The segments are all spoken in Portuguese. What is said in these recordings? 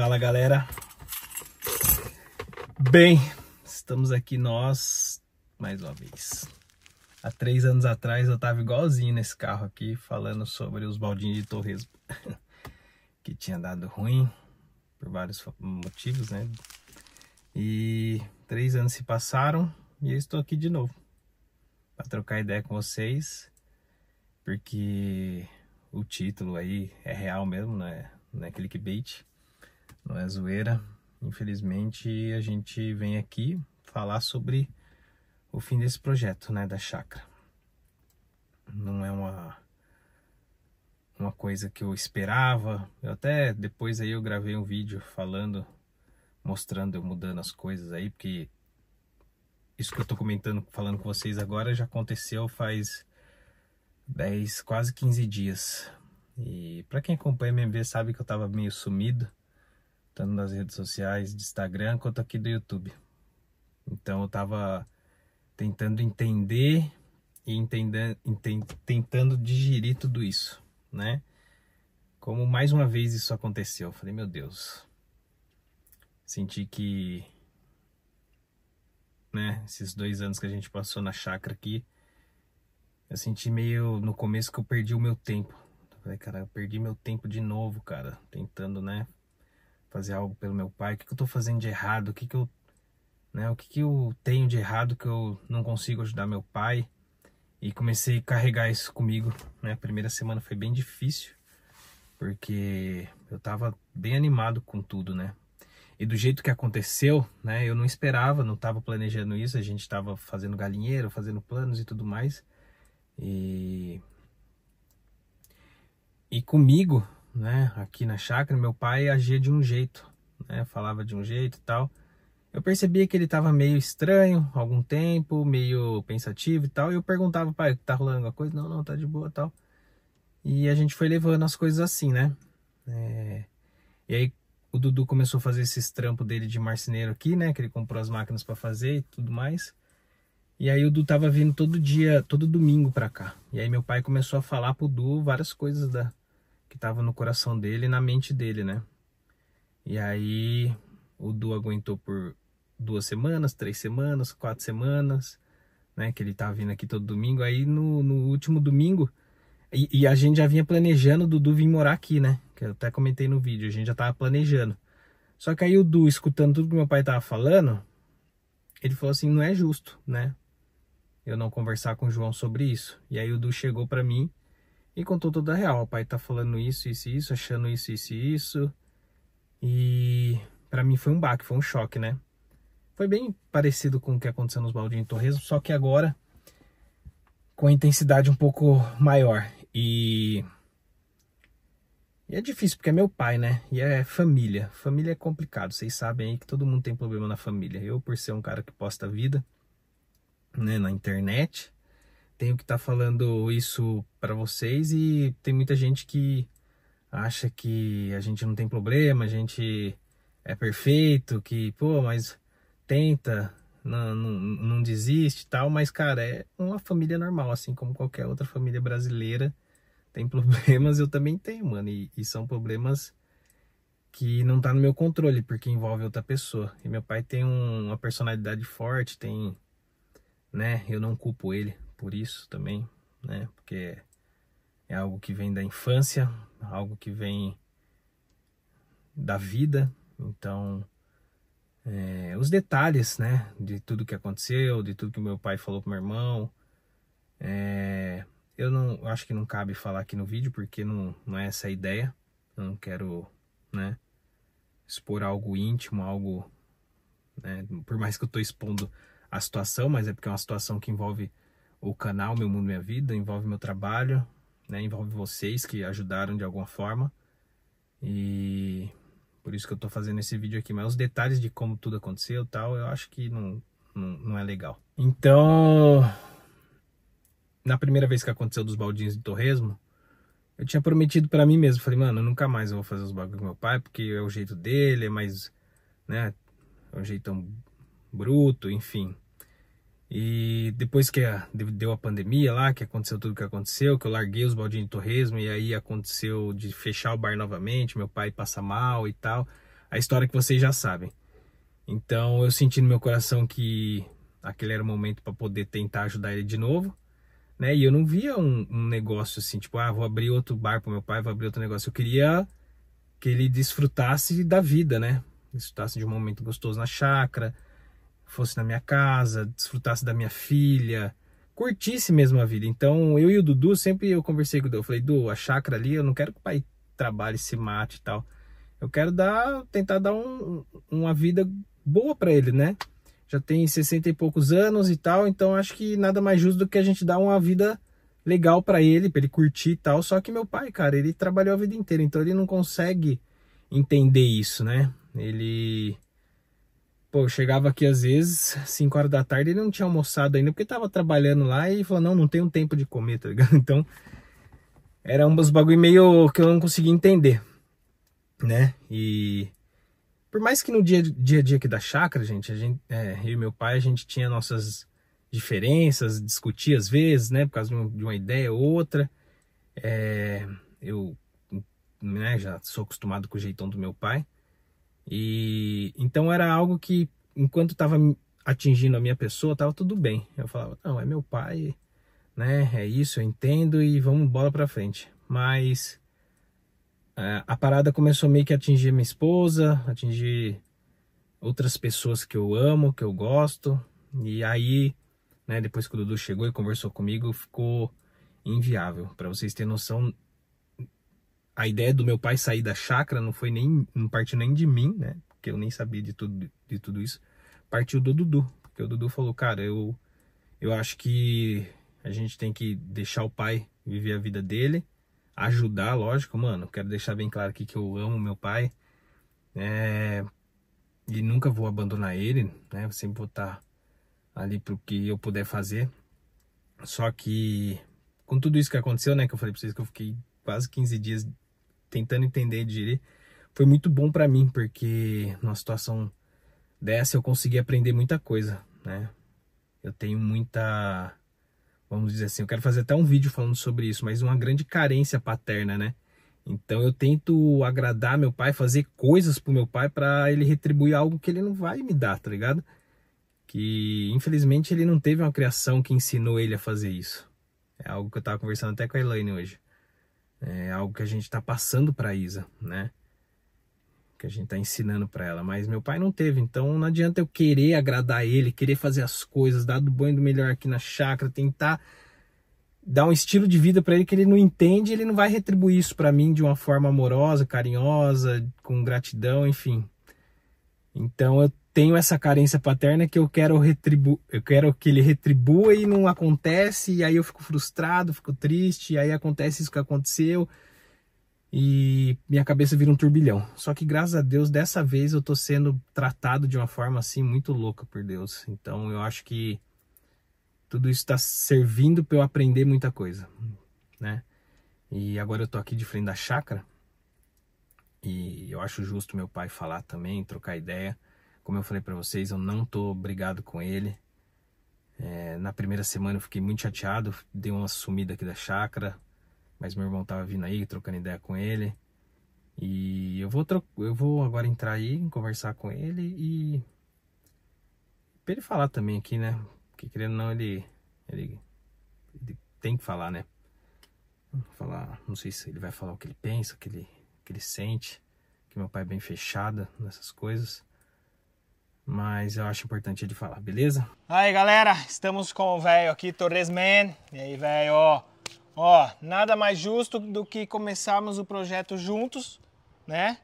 Fala, galera. Bem, estamos aqui nós mais uma vez. Há 3 anos atrás eu estava igualzinho nesse carro aqui, falando sobre os baldinhos de Torres que tinha dado ruim por vários motivos, né? E 3 anos se passaram e eu estou aqui de novo para trocar ideia com vocês, porque o título aí é real mesmo, né? Não é clickbait, não é zoeira. Infelizmente a gente vem aqui falar sobre o fim desse projeto, né, da chácara. Não é uma coisa que eu esperava. Eu até depois aí eu gravei um vídeo falando, mostrando eu mudando as coisas aí, porque isso que eu tô comentando, falando com vocês agora, já aconteceu faz 10, quase 15 dias. E para quem acompanha o MV sabe que eu tava meio sumido, tanto nas redes sociais, de Instagram, quanto aqui do YouTube. Então eu tava tentando entender e tentando digerir tudo isso, né? Como mais uma vez isso aconteceu, eu falei, meu Deus, senti que, né, esses 2 anos que a gente passou na chácara aqui, eu senti meio no começo que eu perdi o meu tempo. Eu falei, cara, eu perdi meu tempo de novo, cara, tentando, né, fazer algo pelo meu pai. O que eu tô fazendo de errado? O que eu tenho de errado que eu não consigo ajudar meu pai? E comecei a carregar isso comigo, né? A primeira semana foi bem difícil, porque eu tava bem animado com tudo, né? E do jeito que aconteceu, né? Eu não esperava, não tava planejando isso. A gente tava fazendo galinheiro, fazendo planos e tudo mais. E comigo, né? Aqui na chácara, meu pai agia de um jeito, né? Falava de um jeito e tal. Eu percebia que ele estava meio estranho, algum tempo, meio pensativo e tal. E eu perguntava, pai, tá rolando alguma coisa? Não, não, tá de boa e tal. E a gente foi levando as coisas assim, né? E aí o Dudu começou a fazer esses trampos dele de marceneiro aqui, né? Que ele comprou as máquinas para fazer e tudo mais. E aí o Dudu tava vindo todo dia, todo domingo pra cá. E aí meu pai começou a falar pro Dudu várias coisas que estavam no coração dele e na mente dele, né? E aí o Du aguentou por 2 semanas, 3 semanas, 4 semanas, né? Que ele tá vindo aqui todo domingo. Aí no último domingo, e a gente já vinha planejando o Dudu vir morar aqui, né? Que eu até comentei no vídeo, a gente já tava planejando. Só que aí o Du, escutando tudo que meu pai tava falando, ele falou assim, não é justo, né? Eu não conversar com o João sobre isso. E aí o Du chegou pra mim e contou toda a real. O pai tá falando isso, isso e isso, achando isso, isso e isso. E pra mim foi um baque, foi um choque, né? Foi bem parecido com o que aconteceu nos baldinhos de Torres, só que agora com a intensidade um pouco maior. E é difícil, porque é meu pai, né? E é família. Família é complicado, vocês sabem aí que todo mundo tem problema na família. Eu, por ser um cara que posta a vida, né, na internet, tenho que estar falando isso pra vocês. E tem muita gente que acha que a gente não tem problema, a gente é perfeito, que, pô, mas tenta, não desiste e tal. Mas, cara, é uma família normal, assim como qualquer outra família brasileira. Tem problemas, eu também tenho, mano. E são problemas que não tá no meu controle, porque envolve outra pessoa. E meu pai tem uma personalidade forte, tem, né? Eu não culpo ele por isso também, né? Porque é algo que vem da infância, algo que vem da vida. Então, os detalhes, né, de tudo que aconteceu, de tudo que meu pai falou pro meu irmão, eu não acho que não cabe falar aqui no vídeo, porque não é essa a ideia. Eu não quero, né, expor algo íntimo, algo, né, por mais que eu tô expondo a situação, mas é porque é uma situação que envolve o canal Meu Mundo Minha Vida, envolve meu trabalho, né, envolve vocês que ajudaram de alguma forma. E por isso que eu tô fazendo esse vídeo aqui. Mas os detalhes de como tudo aconteceu e tal, eu acho que não é legal. Então, na primeira vez que aconteceu dos baldinhos de torresmo, eu tinha prometido pra mim mesmo. Falei, mano, nunca mais eu vou fazer os bagulhos com meu pai, porque é o jeito dele, é mais, né, é um jeitão bruto, enfim. E depois que deu a pandemia lá, que aconteceu tudo que aconteceu, que eu larguei os baldinhos de torresmo, e aí aconteceu de fechar o bar novamente, meu pai passa mal e tal. a história que vocês já sabem. Então eu senti no meu coração que aquele era o momento para poder tentar ajudar ele de novo, né? E eu não via um negócio assim, tipo, ah, vou abrir outro bar para meu pai, vou abrir outro negócio. Eu queria que ele desfrutasse da vida, né? Desfrutasse de um momento gostoso na chácara, fosse na minha casa, desfrutasse da minha filha, curtisse mesmo a vida. Então eu e o Dudu, sempre eu conversei com o Dudu, eu falei, Du, a chácara ali, eu não quero que o pai trabalhe, se mate e tal. Eu quero tentar dar uma vida boa para ele, né? Já tem 60 e poucos anos e tal, então acho que nada mais justo do que a gente dar uma vida legal para ele curtir e tal. Só que meu pai, cara, ele trabalhou a vida inteira, então ele não consegue entender isso, né? Ele... Pô, eu chegava aqui às vezes, 5 horas da tarde, ele não tinha almoçado ainda, porque tava trabalhando lá e falou, não tenho tempo de comer, tá ligado? Então, era uns bagulho meio que eu não conseguia entender, né? E por mais que no dia a dia aqui da chácara, gente eu e meu pai, a gente tinha nossas diferenças, discutia às vezes, né? Por causa de uma ideia ou outra. Eu, né, já sou acostumado com o jeitão do meu pai. E então era algo que, enquanto estava atingindo a minha pessoa, estava tudo bem. Eu falava, não, é meu pai, né? É isso, eu entendo e vamos bola pra frente. Mas a parada começou meio que a atingir minha esposa, atingir outras pessoas que eu amo, que eu gosto. E aí, né, depois que o Dudu chegou e conversou comigo, ficou inviável. Pra vocês terem noção, a ideia do meu pai sair da chácara não partiu nem de mim, né? Porque eu nem sabia de tudo isso. Partiu do Dudu. Porque o Dudu falou, cara, eu acho que a gente tem que deixar o pai viver a vida dele. Ajudar, lógico, mano. Quero deixar bem claro aqui que eu amo meu pai. E nunca vou abandonar ele, né? Eu sempre vou estar ali pro que eu puder fazer. Só que com tudo isso que aconteceu, né? Que eu falei pra vocês que eu fiquei quase 15 dias tentando entender e digerir, foi muito bom pra mim, porque numa situação dessa eu consegui aprender muita coisa, né? Eu tenho muita, vamos dizer assim, eu quero fazer até um vídeo falando sobre isso, mas uma grande carência paterna, né? Então eu tento agradar meu pai, fazer coisas pro meu pai pra ele retribuir algo que ele não vai me dar, tá ligado? Que infelizmente ele não teve uma criação que ensinou ele a fazer isso. É algo que eu tava conversando até com a Elaine hoje. É algo que a gente tá passando pra Isa, né? Que a gente tá ensinando pra ela. Mas meu pai não teve, então não adianta eu querer agradar ele, querer fazer as coisas, dar do bom e do melhor aqui na chácara, tentar dar um estilo de vida pra ele que ele não entende, ele não vai retribuir isso pra mim de uma forma amorosa, carinhosa, com gratidão, enfim. Então eu tenho essa carência paterna que eu quero que ele retribua e não acontece, e aí eu fico frustrado, fico triste, e aí acontece isso que aconteceu e minha cabeça vira um turbilhão. Só que graças a Deus dessa vez eu tô sendo tratado de uma forma assim muito louca por Deus. Então eu acho que tudo isso tá servindo para eu aprender muita coisa, né? E agora eu tô aqui de frente da chácara e eu acho justo meu pai falar também, trocar ideia. Como eu falei pra vocês, eu não tô brigado com ele. Na primeira semana eu fiquei muito chateado, dei uma sumida aqui da chácara, mas meu irmão tava vindo aí, trocando ideia com ele. E eu vou agora entrar aí, conversar com ele e pra ele falar também aqui, né? Porque querendo ou não, ele tem que falar, né? Falar, não sei se ele vai falar o que ele pensa, o que ele sente, que meu pai é bem fechado nessas coisas. Mas eu acho importante ele falar, beleza? Aí, galera, estamos com o velho aqui, Torres Man. E aí, velho, ó, nada mais justo do que começarmos o projeto juntos, né?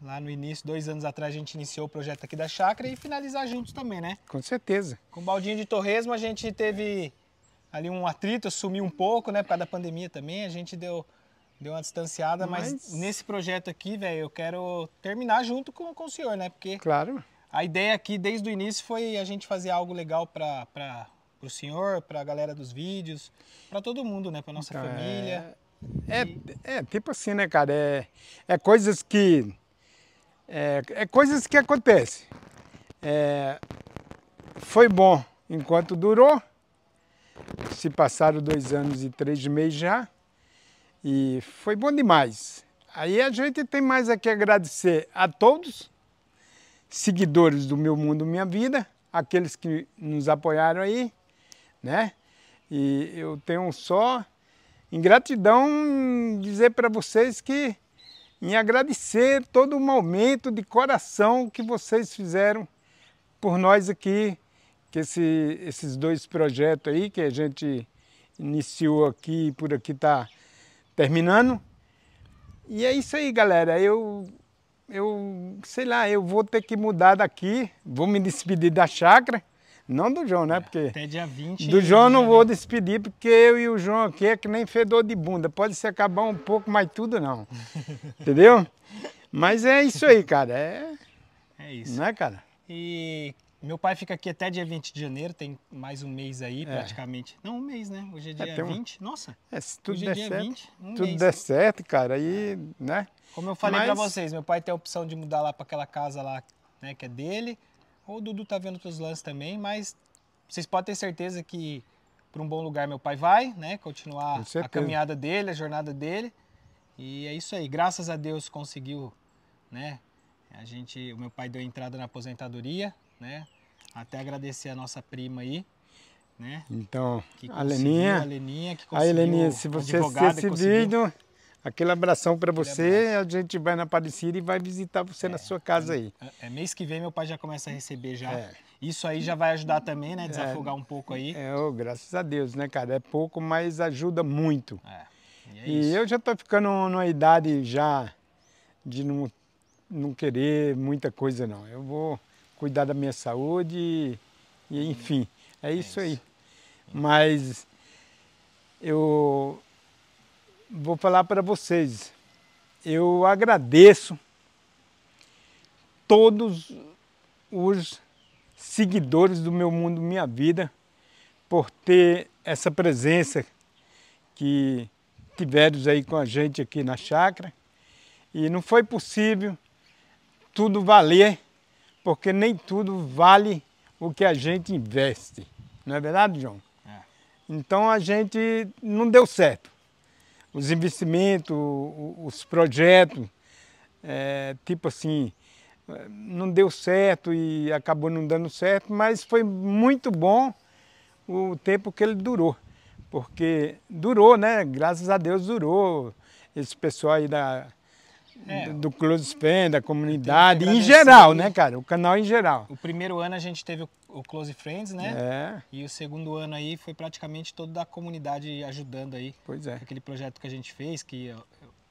Lá no início, 2 anos atrás, a gente iniciou o projeto aqui da chácara e finalizar juntos também, né? Com certeza. Com o baldinho de torresmo, a gente teve ali um atrito, sumiu um pouco, né? Por causa da pandemia também, a gente deu uma distanciada. Mas nesse projeto aqui, velho, eu quero terminar junto com o senhor, né? Porque... Claro. A ideia aqui, desde o início, foi a gente fazer algo legal para o senhor, para a galera dos vídeos, para todo mundo, né? Para nossa família. É tipo assim, né, cara? É coisas que... É coisas que acontecem. Foi bom enquanto durou. Se passaram 2 anos e 3 meses já. E foi bom demais. Aí a gente tem mais a que agradecer a todos. seguidores do Meu Mundo Minha Vida, aqueles que nos apoiaram aí, né? E eu tenho só em gratidão dizer para vocês que, em agradecer todo o momento de coração que vocês fizeram por nós aqui, que esses dois projetos aí que a gente iniciou aqui e por aqui está terminando. E é isso aí, galera. Eu sei lá, eu vou ter que mudar daqui, vou me despedir da chácara, não do João, né? Porque até dia 20. Do João não vou despedir, porque eu e o João aqui é que nem fedor de bunda, pode se acabar um pouco, mas tudo não, entendeu? Mas é isso aí, cara, é isso, né, cara? E meu pai fica aqui até dia 20 de janeiro, tem mais um mês aí praticamente. Não, um mês, né? Hoje é dia 20, nossa. Se tudo der certo, tudo der certo, cara, aí, né? Como eu falei pra vocês, meu pai tem a opção de mudar lá pra aquela casa lá, né, que é dele. Ou o Dudu tá vendo outros lances também, mas vocês podem ter certeza que pra um bom lugar meu pai vai, né, continuar a caminhada dele, a jornada dele. E é isso aí, graças a Deus conseguiu, né, o meu pai deu entrada na aposentadoria, né, até agradecer a nossa prima aí, né. Então, a Leninha, se você assistir esse vídeo... Aquele abração para você, a gente vai na Aparecida e vai visitar você na sua casa aí. Mês que vem meu pai já começa a receber já. Isso aí já vai ajudar também, né? Desafogar um pouco aí. Graças a Deus, né, cara? É pouco, mas ajuda muito. E eu já tô ficando numa idade já de não querer muita coisa, não. Eu vou cuidar da minha saúde e enfim, é isso aí. Mas eu... vou falar para vocês, eu agradeço todos os seguidores do Meu Mundo Minha Vida por ter essa presença que tiveram aí com a gente aqui na chácara. E não foi possível tudo valer, porque nem tudo vale o que a gente investe. Não é verdade, João? Então a gente não deu certo. Os investimentos, os projetos, tipo assim, não deu certo e acabou não dando certo, mas foi muito bom o tempo que ele durou, porque durou, né? Graças a Deus durou. Esse pessoal aí do Close Spend, da comunidade, em geral, né, cara? O canal em geral. O primeiro ano a gente teve o Close Friends, né? E o segundo ano aí foi praticamente toda a comunidade ajudando aí. Pois é. Aquele projeto que a gente fez, que eu,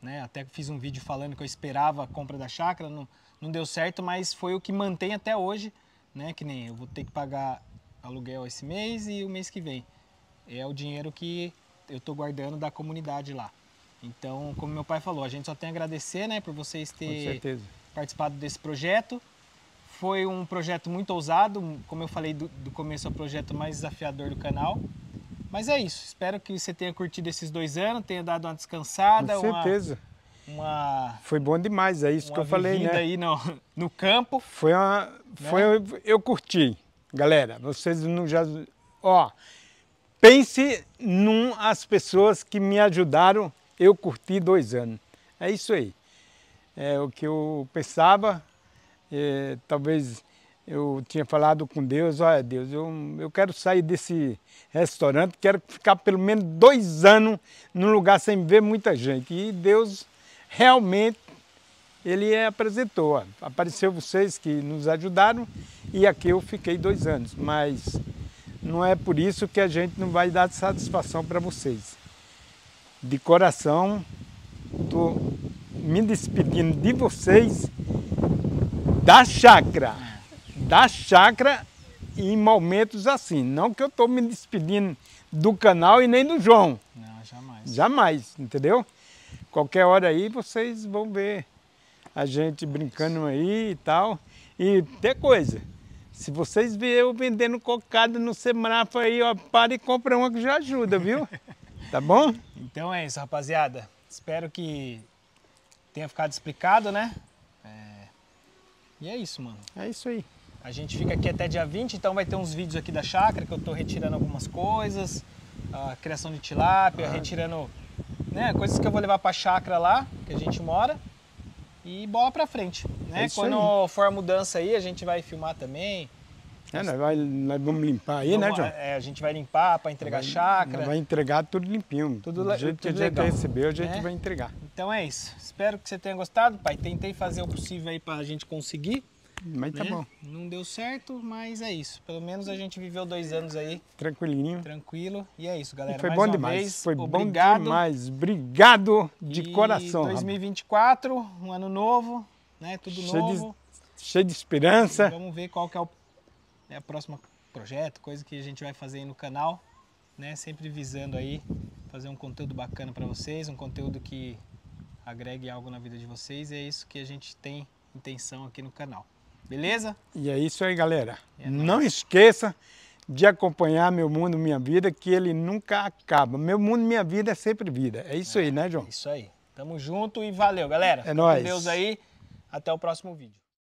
né, até fiz um vídeo falando que eu esperava a compra da chácara, não deu certo, mas foi o que mantém até hoje, né? Que nem eu vou ter que pagar aluguel esse mês e o mês que vem. É o dinheiro que eu tô guardando da comunidade lá. Então, como meu pai falou, a gente só tem a agradecer, né, por vocês terem participado desse projeto. Foi um projeto muito ousado, como eu falei do começo, é o projeto mais desafiador do canal. Mas é isso, espero que você tenha curtido esses 2 anos, tenha dado uma descansada. Com certeza. Foi bom demais, é isso que eu falei, né? Aí no campo. Eu curti, galera, vocês não já... Ó, pense nas pessoas que me ajudaram, eu curti 2 anos. É isso aí. É o que eu pensava... talvez eu tinha falado com Deus, olha Deus, eu quero sair desse restaurante, quero ficar pelo menos 2 anos num lugar sem ver muita gente. E Deus realmente, Ele apresentou, ó, apareceu vocês que nos ajudaram e aqui eu fiquei 2 anos. Mas não é por isso que a gente não vai dar satisfação para vocês. De coração, estou me despedindo de vocês, da chácara em momentos assim. Não que eu estou me despedindo do canal e nem do João. Não, jamais. Jamais, entendeu? Qualquer hora aí vocês vão ver a gente brincando aí e tal. E tem coisa, se vocês verem eu vendendo cocada no Sebrafa aí, ó, para e compra uma que já ajuda, viu? Tá bom? Então é isso, rapaziada. Espero que tenha ficado explicado, né? E é isso, mano. É isso aí. A gente fica aqui até dia 20, então vai ter uns vídeos aqui da chácara, que eu tô retirando algumas coisas, a criação de tilápia, retirando, né, coisas que eu vou levar pra chácara lá, que a gente mora. e bola pra frente, né? É quando for a mudança aí, a gente vai filmar também. É, nós vamos limpar aí, vamos, né, João? É, a gente vai limpar para entregar a chácara. Vai entregar tudo limpinho. Tudo do jeito que a gente recebeu, a gente vai entregar. Então é isso. Espero que você tenha gostado, pai. Tentei fazer o possível aí para a gente conseguir. Mas tá bom. Não deu certo, mas é isso. Pelo menos a gente viveu 2 anos aí. Tranquilinho. Tranquilo. E é isso, galera. E foi bom demais. Foi bom demais. Obrigado de coração. 2024, um ano novo, né? Tudo novo. Cheio de esperança. Vamos ver qual que é o próximo projeto, coisa que a gente vai fazer aí no canal, né? Sempre visando aí fazer um conteúdo bacana para vocês, um conteúdo que agregue algo na vida de vocês. E é isso que a gente tem intenção aqui no canal. Beleza? E é isso aí, galera. Não esqueça de acompanhar Meu Mundo Minha Vida, que ele nunca acaba. Meu Mundo Minha Vida é sempre vida. É isso aí, né, João? É isso aí. Tamo junto e valeu, galera. É nóis. Com Deus aí. Até o próximo vídeo.